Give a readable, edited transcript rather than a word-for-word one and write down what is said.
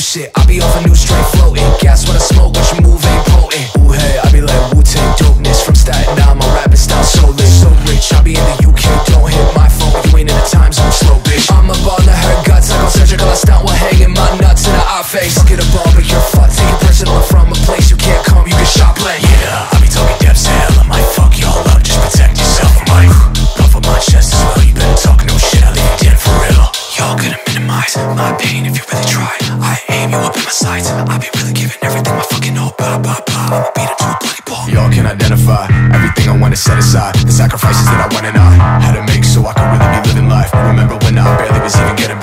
Shit, I be off a new strain floating. Gas when I smoke, but you move ain't potent. Ooh, hey, I be like Wu-Tang dopeness. From Staten Island, my rapping style so lit, so rich. I be in the UK, don't hit my phone. You ain't in the time zone, slow bitch. I'm up on the herd guts, I go surgical. I stunt while hanging my nuts in the eye face. Fuck it up all, but you're fucked. Take it personal, I'm from a place you can't come, you get shot blank. Yeah, I be talking depths to hell, I might fuck y'all up. Just protect yourself, I might puff up my chest as well. You better talk no shit, I leave you dead for real. Y'all gonna minimize my pain if you really try. You up in my sights, I be really giving everything I fucking know. Blah blah blah, I'ma beat up to a bloody ball. Y'all can identify everything I wanna set aside, the sacrifices that I wanna not. How to make so I can really be living life. Remember when I barely was even getting